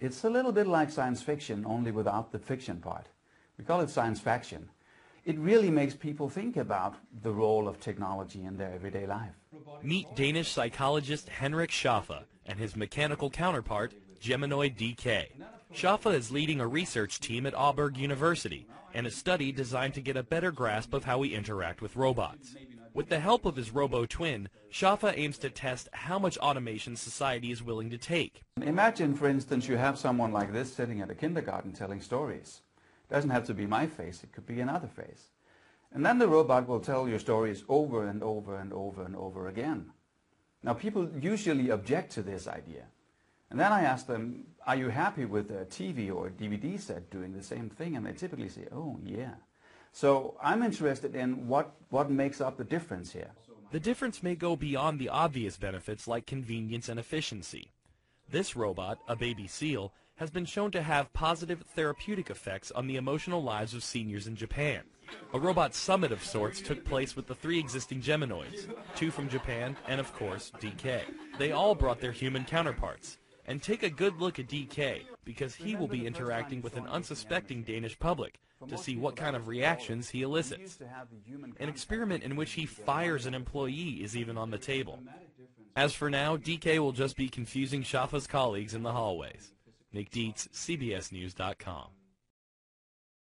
It's a little bit like science fiction, only without the fiction part. We call it science faction. It really makes people think about the role of technology in their everyday life. Meet Danish psychologist Henrik Scharfe and his mechanical counterpart, Geminoid DK. Scharfe is leading a research team at Aalborg University and a study designed to get a better grasp of how we interact with robots. With the help of his robo-twin, Scharfe aims to test how much automation society is willing to take. Imagine, for instance, you have someone like this sitting at a kindergarten telling stories. Doesn't have to be my face, it could be another face. And then the robot will tell your stories over and over and over and over again. Now people usually object to this idea. And then I ask them, are you happy with a TV or a DVD set doing the same thing? And they typically say, oh yeah. So I'm interested in what makes up the difference here. The difference may go beyond the obvious benefits like convenience and efficiency. This robot, a baby seal, has been shown to have positive therapeutic effects on the emotional lives of seniors in Japan. A robot summit of sorts took place with the 3 existing Geminoids, 2 from Japan and, of course, DK. They all brought their human counterparts. And take a good look at DK, because he will be interacting with an unsuspecting Danish public to see what kind of reactions he elicits. An experiment in which he fires an employee is even on the table. As for now, DK will just be confusing Scharfe's colleagues in the hallways. Nick Dietz, CBSNews.com.